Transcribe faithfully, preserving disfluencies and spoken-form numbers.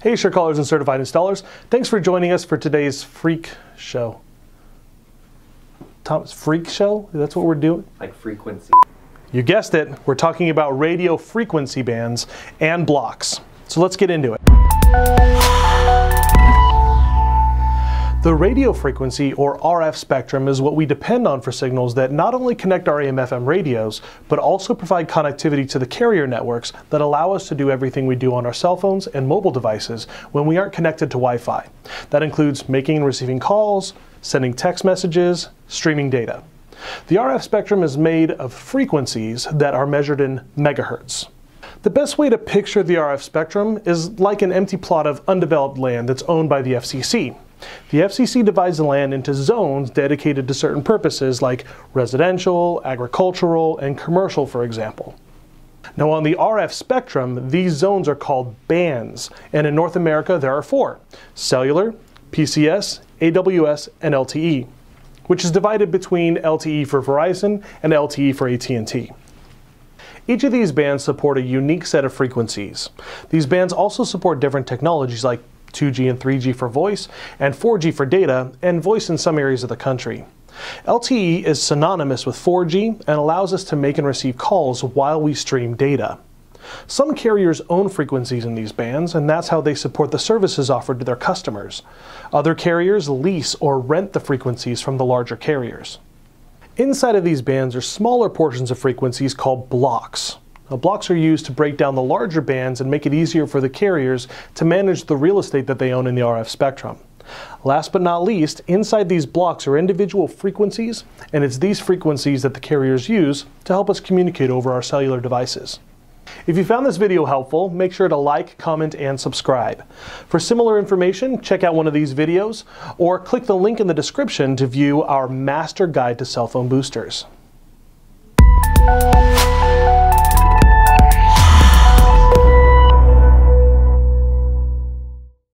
Hey, sure callers and certified installers. Thanks for joining us for today's freak show. Tom's freak show? That's what we're doing? Like frequency. You guessed it. We're talking about radio frequency bands and blocks. So let's get into it. The radio frequency, or R F spectrum, is what we depend on for signals that not only connect our A M F M radios, but also provide connectivity to the carrier networks that allow us to do everything we do on our cell phones and mobile devices when we aren't connected to Wi-Fi. That includes making and receiving calls, sending text messages, streaming data. The R F spectrum is made of frequencies that are measured in megahertz. The best way to picture the R F spectrum is like an empty plot of undeveloped land that's owned by the F C C. The F C C divides the land into zones dedicated to certain purposes like residential, agricultural, and commercial, for example. Now, on the R F spectrum, these zones are called bands, and in North America there are four: cellular, P C S, A W S, and L T E, which is divided between L T E for Verizon and L T E for A T and T. Each of these bands support a unique set of frequencies. These bands also support different technologies like two G and three G for voice, and four G for data, and voice in some areas of the country. L T E is synonymous with four G and allows us to make and receive calls while we stream data. Some carriers own frequencies in these bands, and that's how they support the services offered to their customers. Other carriers lease or rent the frequencies from the larger carriers. Inside of these bands are smaller portions of frequencies called blocks. Now, blocks are used to break down the larger bands and make it easier for the carriers to manage the real estate that they own in the R F spectrum. Last but not least, inside these blocks are individual frequencies, and it's these frequencies that the carriers use to help us communicate over our cellular devices. If you found this video helpful, make sure to like, comment, and subscribe. For similar information, check out one of these videos, or click the link in the description to view our master guide to cell phone boosters.